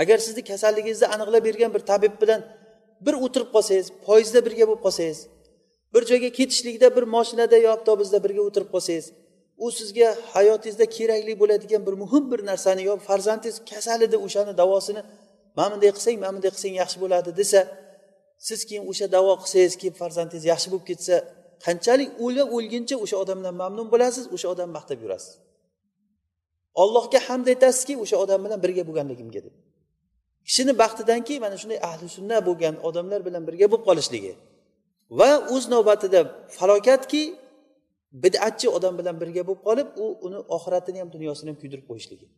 agar sizni kasalligingizni aniqlab bergan bir tabib bilan bir o'tirib qolsangiz, poyezdda birga bo'lib qolsangiz, bir joyga ketishlikda bir mashinada yo avtobusda birga o'tirib qolsangiz, u sizga hayotingizda kerakli bo'ladigan bir muhim bir narsani yo farzandingiz kasal edi, o'shani davosini mana bunday qilsang, mana bunday qilsang yaxshi bo'ladi desa, siz keyin o'sha davo qilsangiz, keyin farzandingiz yaxshi bo'lib ketsa, qanchalik o'ylab o'lguncha o'sha odamdan mamnun bo'lasiz, o'sha odamni maqtab yurasiz. Allohga hamd aytasizki, o'sha odam bilan birga bo'lganligimga deb. Kishini baxtidanki mana shunday ahli sunna bo'lgan odamlar bilan birga bo'lib qolishligi va o'z navbatida falokatki bid'atchi odam bilan birga bo'lib qolib, u uni oxiratini ham, dunyosini ham kuydirib qo'yishligi.